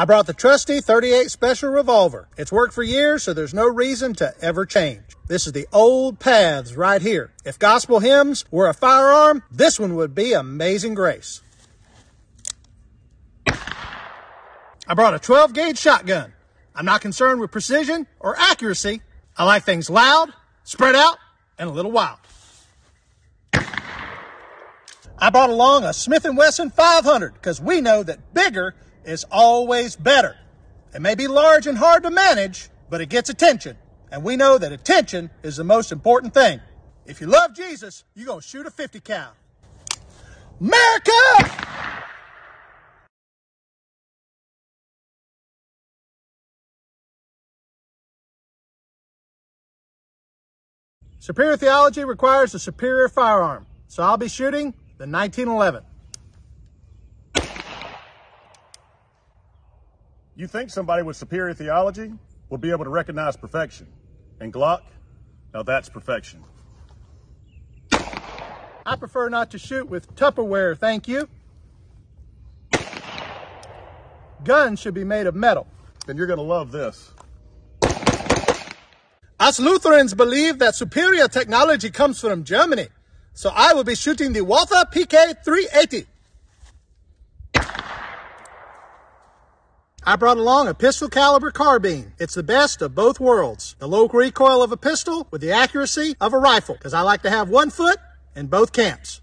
I brought the trusty .38 Special revolver. It's worked for years, so there's no reason to ever change. This is the old paths right here. If gospel hymns were a firearm, this one would be Amazing Grace. I brought a 12 gauge shotgun. I'm not concerned with precision or accuracy. I like things loud, spread out, and a little wild. I brought along a Smith & Wesson 500 because we know that bigger is always better. It may be large and hard to manage, but it gets attention. And we know that attention is the most important thing. If you love Jesus, you're going to shoot a 50 cal. America! Superior theology requires a superior firearm, so I'll be shooting the 1911. You think somebody with superior theology will be able to recognize perfection. And Glock, now that's perfection. I prefer not to shoot with Tupperware, thank you. Guns should be made of metal. Then you're going to love this. Us Lutherans believe that superior technology comes from Germany, so I will be shooting the Walther PK 380. I brought along a pistol caliber carbine. It's the best of both worlds. The low recoil of a pistol with the accuracy of a rifle, because I like to have one foot in both camps.